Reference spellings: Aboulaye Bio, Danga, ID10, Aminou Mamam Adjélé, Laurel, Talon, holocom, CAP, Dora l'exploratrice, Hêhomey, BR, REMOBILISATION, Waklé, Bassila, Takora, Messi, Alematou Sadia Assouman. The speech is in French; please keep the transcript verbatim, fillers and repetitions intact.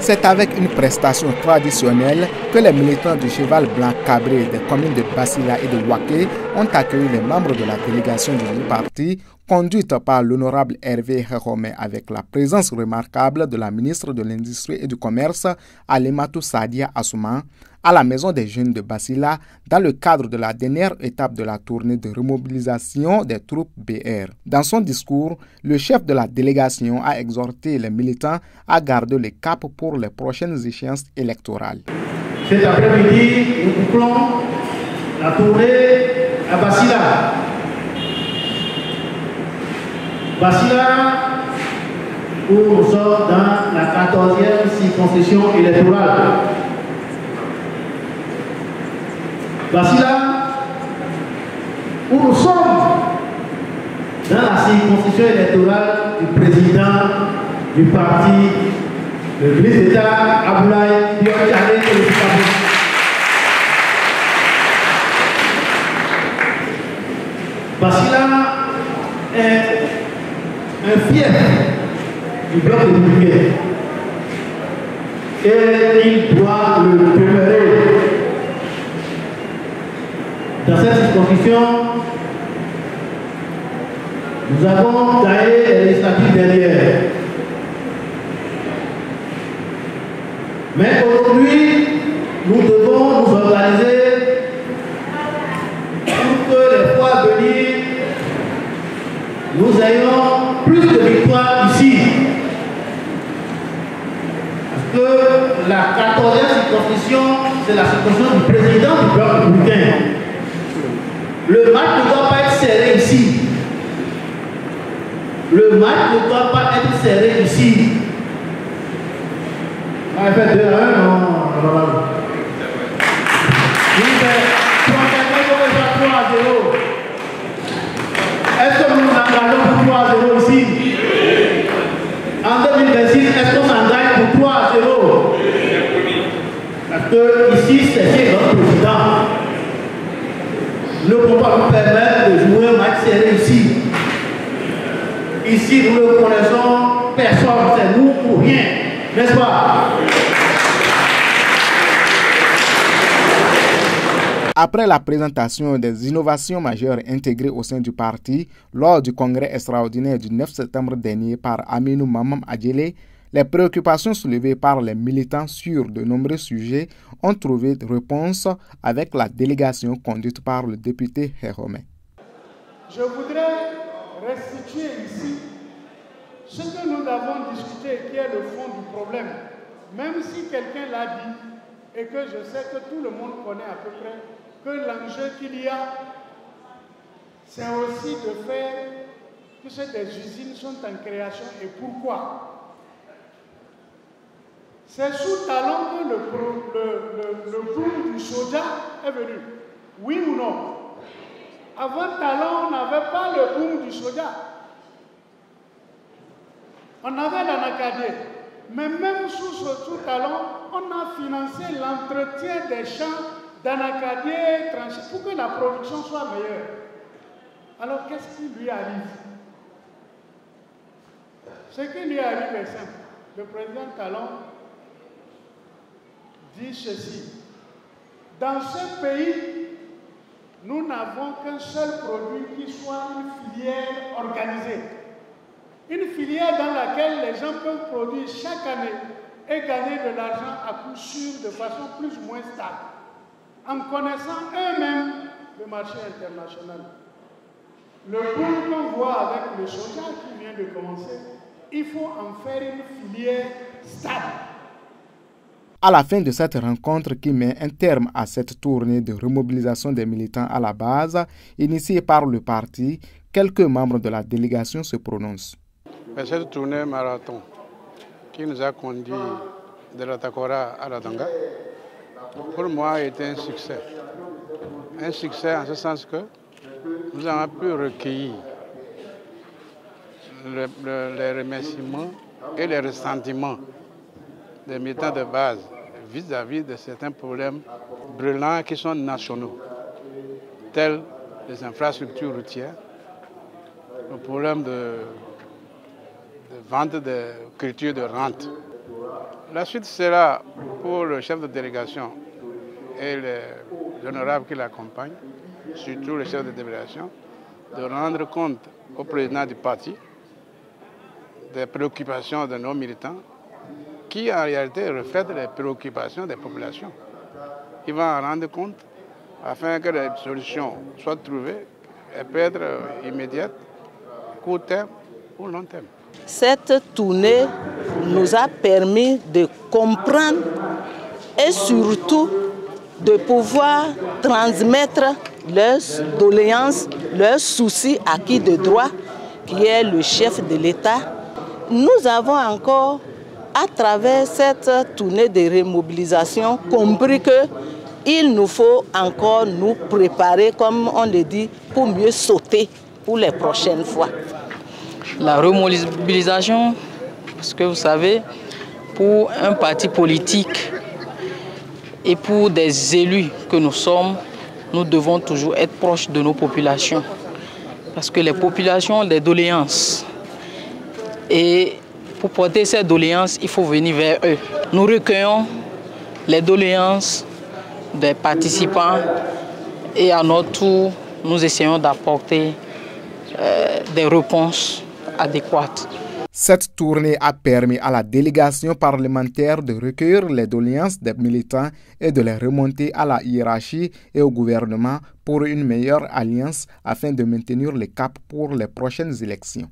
C'est avec une prestation traditionnelle que les militants du cheval blanc cabré des communes de Bassila et de Waklé ont accueilli les membres de la délégation du parti, conduite par l'honorable Hervé Hêhomey avec la présence remarquable de la ministre de l'Industrie et du Commerce, Alematou Sadia Assouman, à la maison des jeunes de Bassila dans le cadre de la dernière étape de la tournée de remobilisation des troupes B R. Dans son discours, le chef de la délégation a exhorté les militants à garder le cap pour les prochaines échéances électorales. Cet après-midi, nous couplons la tournée à Bassila. Bassila, où nous sommes dans la quatorzième circonscription électorale. Bassila, où nous sommes dans la circonscription électorale du président du parti, le ministre d'État, Aboulaye Bio. Bassila est un fief du bloc républicain et il doit le demeurer. Dans cette circonscription, nous avons gagné les législatives dernières. Mais aujourd'hui, nous devons nous organiser pour que les fois à venir, nous ayons plus de victoires ici. Parce que la quatorzième circonscription, c'est la circonscription du président du bloc républicain. Le match ne doit pas être serré ici. Le match ne doit pas être serré ici. On a fait deux à un, non, non, non. Oui, mais trois à zéro. Est-ce que nous nous engageons pour trois à zéro ici? En deux mille vingt-six, est-ce qu'on s'engage pour trois à zéro? Parce que ici, c'est chez notre président. Nous ne pouvons pas nous permettre de jouer un match serré ici. Ici, nous ne connaissons personne, c'est nous ou rien, n'est-ce pas? Après la présentation des innovations majeures intégrées au sein du parti lors du congrès extraordinaire du neuf septembre dernier par Aminou Mamam Adjélé, les préoccupations soulevées par les militants sur de nombreux sujets ont trouvé réponse avec la délégation conduite par le député Hêhomey. Je voudrais restituer ici ce que nous avons discuté, qui est le fond du problème. Même si quelqu'un l'a dit, et que je sais que tout le monde connaît à peu près, que l'enjeu qu'il y a, c'est aussi de faire que des usines sont en création et pourquoi. C'est sous Talon que le, le, le, le boom du soja est venu. Oui ou non? Avant Talon, on n'avait pas le boom du soja. On avait l'anacadie. Mais même sous, sous Talon, on a financé l'entretien des champs d'anacadie pour que la production soit meilleure. Alors qu'est-ce qui lui arrive? Ce qui lui arrive est simple. Le président Talon dit ceci: dans ce pays, nous n'avons qu'un seul produit qui soit une filière organisée. Une filière dans laquelle les gens peuvent produire chaque année et gagner de l'argent à coup sûr de façon plus ou moins stable, en connaissant eux-mêmes le marché international. Le boom qu'on voit avec le soja qui vient de commencer, il faut en faire une filière stable. À la fin de cette rencontre qui met un terme à cette tournée de remobilisation des militants à la base, initiée par le parti, quelques membres de la délégation se prononcent. Cette tournée marathon qui nous a conduit de la Takora à la Danga, pour moi, était un succès. Un succès en ce sens que nous avons pu recueillir le, le, les remerciements et les ressentiments des militants de base vis-à-vis de certains problèmes brûlants qui sont nationaux, tels les infrastructures routières, le problème de, de vente de cultures de rente. La suite sera pour le chef de délégation et les honorables qui l'accompagnent, surtout le chef de délégation, de rendre compte au président du parti des préoccupations de nos militants qui en réalité reflètent les préoccupations des populations. Ils vont en rendre compte afin que les solutions soient trouvées et peuvent être immédiates, court terme ou long terme. Cette tournée nous a permis de comprendre et surtout de pouvoir transmettre leurs doléances, leurs soucis acquis de droit, qui est le chef de l'État. Nous avons encore, à travers cette tournée de remobilisation, compris qu'il nous faut encore nous préparer, comme on le dit, pour mieux sauter pour les prochaines fois. La remobilisation, parce que vous savez, pour un parti politique et pour des élus que nous sommes, nous devons toujours être proches de nos populations. Parce que les populations ont des doléances. Et pour porter ces doléances, il faut venir vers eux. Nous recueillons les doléances des participants et à notre tour, nous essayons d'apporter euh, des réponses adéquates. Cette tournée a permis à la délégation parlementaire de recueillir les doléances des militants et de les remonter à la hiérarchie et au gouvernement pour une meilleure alliance afin de maintenir le cap pour les prochaines élections.